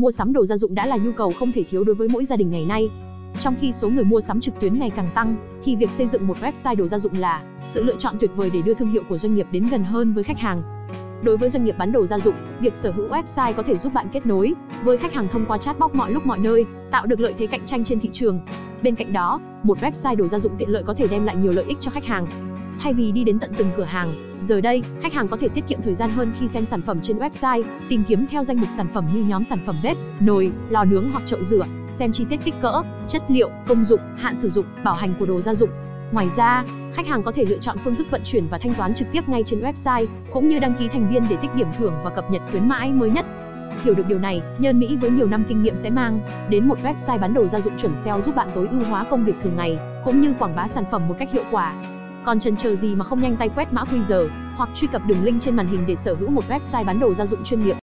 Mua sắm đồ gia dụng đã là nhu cầu không thể thiếu đối với mỗi gia đình ngày nay. Trong khi số người mua sắm trực tuyến ngày càng tăng, thì việc xây dựng một website đồ gia dụng là sự lựa chọn tuyệt vời để đưa thương hiệu của doanh nghiệp đến gần hơn với khách hàng. Đối với doanh nghiệp bán đồ gia dụng, việc sở hữu website có thể giúp bạn kết nối với khách hàng thông qua chatbot mọi lúc mọi nơi, tạo được lợi thế cạnh tranh trên thị trường. Bên cạnh đó, một website đồ gia dụng tiện lợi có thể đem lại nhiều lợi ích cho khách hàng. Thay vì đi đến tận từng cửa hàng, giờ đây, khách hàng có thể tiết kiệm thời gian hơn khi xem sản phẩm trên website, tìm kiếm theo danh mục sản phẩm như nhóm sản phẩm bếp, nồi, lò nướng hoặc chậu rửa, xem chi tiết kích cỡ, chất liệu, công dụng, hạn sử dụng, bảo hành của đồ gia dụng. Ngoài ra, khách hàng có thể lựa chọn phương thức vận chuyển và thanh toán trực tiếp ngay trên website, cũng như đăng ký thành viên để tích điểm thưởng và cập nhật khuyến mãi mới nhất. Hiểu được điều này, Nhơn Mỹ với nhiều năm kinh nghiệm sẽ mang đến một website bán đồ gia dụng chuẩn SEO giúp bạn tối ưu hóa công việc thường ngày, cũng như quảng bá sản phẩm một cách hiệu quả. Còn chần chờ gì mà không nhanh tay quét mã QR hoặc truy cập đường link trên màn hình để sở hữu một website bán đồ gia dụng chuyên nghiệp.